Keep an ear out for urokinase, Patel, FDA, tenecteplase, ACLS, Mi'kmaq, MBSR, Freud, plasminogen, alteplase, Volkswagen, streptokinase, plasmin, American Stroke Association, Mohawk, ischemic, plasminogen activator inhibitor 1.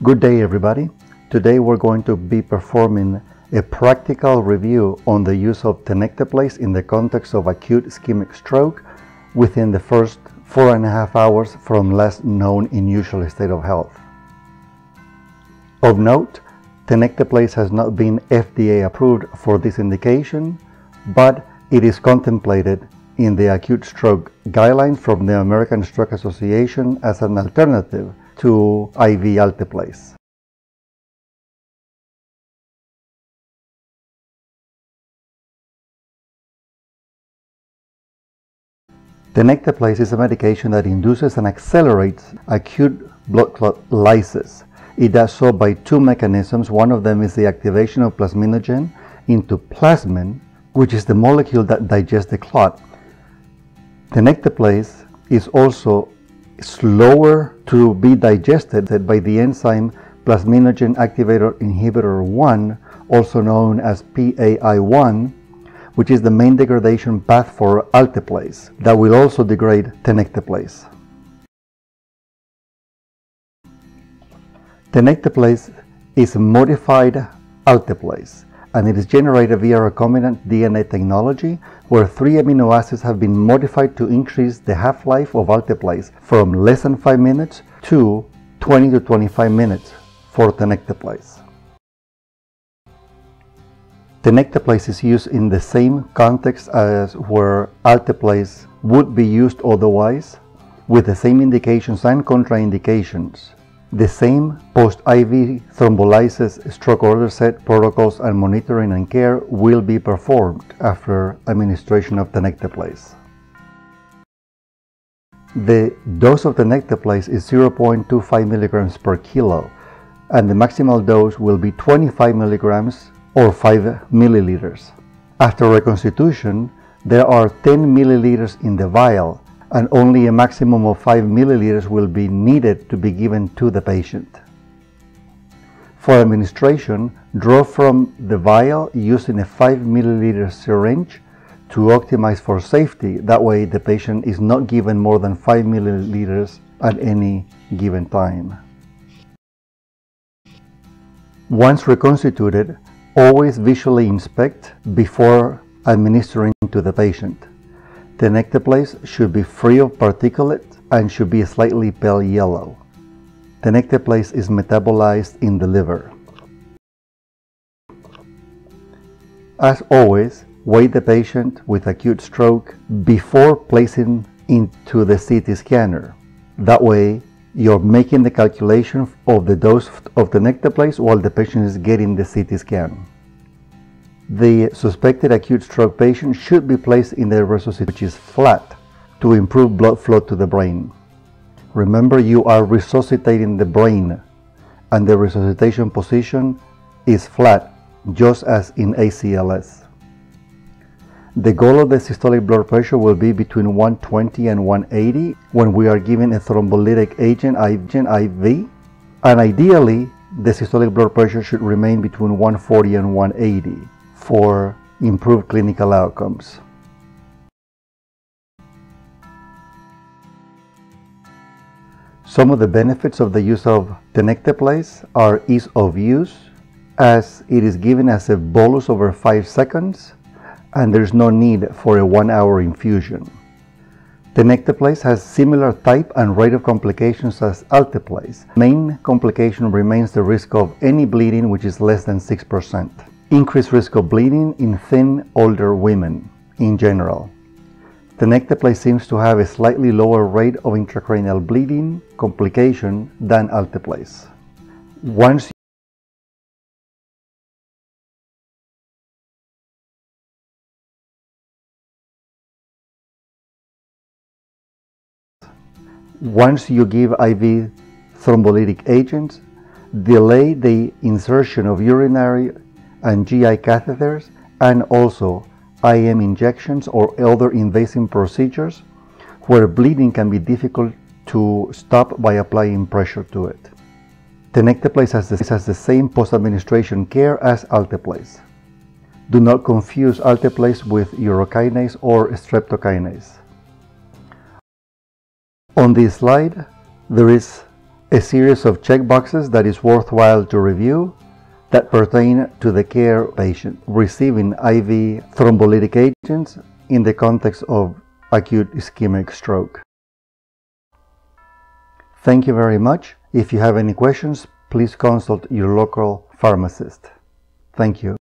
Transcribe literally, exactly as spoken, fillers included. Good day, everybody. Today we're going to be performing a practical review on the use of tenecteplase in the context of acute ischemic stroke within the first four and a half hours from last known unusual state of health. Of note, tenecteplase has not been F D A approved for this indication, but it is contemplated in the acute stroke guidelines from the American Stroke Association as an alternative to I V alteplase. Tenecteplase is a medication that induces and accelerates acute blood clot lysis. It does so by two mechanisms. One of them is the activation of plasminogen into plasmin, which is the molecule that digests the clot. Tenecteplase is also slower to be digested by the enzyme plasminogen activator inhibitor one, also known as P A I one, which is the main degradation path for alteplase that will also degrade tenecteplase. Tenecteplase is modified alteplase, and it is generated via recombinant D N A technology, where three amino acids have been modified to increase the half-life of alteplase from less than five minutes to twenty to twenty-five minutes for tenecteplase. Tenecteplase is used in the same context as where alteplase would be used otherwise, with the same indications and contraindications, the same post-I V thrombolysis stroke order set protocols, and monitoring and care will be performed after administration of tenecteplase. The dose of tenecteplase is zero point two five milligrams per kilo, and the maximal dose will be twenty-five milligrams or five milliliters. After reconstitution, there are ten milliliters in the vial, and only a maximum of five milliliters will be needed to be given to the patient. For administration, draw from the vial using a five milliliter syringe to optimize for safety. That way the patient is not given more than five milliliters at any given time. Once reconstituted, always visually inspect before administering to the patient. Tenecteplase should be free of particulate and should be slightly pale yellow. Tenecteplase is metabolized in the liver. As always, weigh the patient with acute stroke before placing into the C T scanner. That way, you're making the calculation of the dose of tenecteplase while the patient is getting the C T scan. The suspected acute stroke patient should be placed in the resuscitation, which is flat, to improve blood flow to the brain. Remember, you are resuscitating the brain, and the resuscitation position is flat, just as in A C L S. The goal of the systolic blood pressure will be between one twenty and one eighty when we are giving a thrombolytic agent I V, and ideally, the systolic blood pressure should remain between one forty and one eighty. For improved clinical outcomes. Some of the benefits of the use of tenecteplase are ease of use, as it is given as a bolus over five seconds and there's no need for a one hour infusion. Tenecteplase has similar type and rate of complications as alteplase. Main complication remains the risk of any bleeding, which is less than six percent. Increased risk of bleeding in thin, older women in general. Tenecteplase seems to have a slightly lower rate of intracranial bleeding complication than alteplase. Once Once you give I V thrombolytic agents, delay the insertion of urinary and G I catheters, and also I M injections or other invasive procedures where bleeding can be difficult to stop by applying pressure to it. Tenecteplase has the, has the same post-administration care as alteplase. Do not confuse alteplase with urokinase or streptokinase. On this slide, there is a series of checkboxes that is worthwhile to review that pertain to the care patient receiving I V thrombolytic agents in the context of acute ischemic stroke. Thank you very much. If you have any questions, please consult your local pharmacist. Thank you.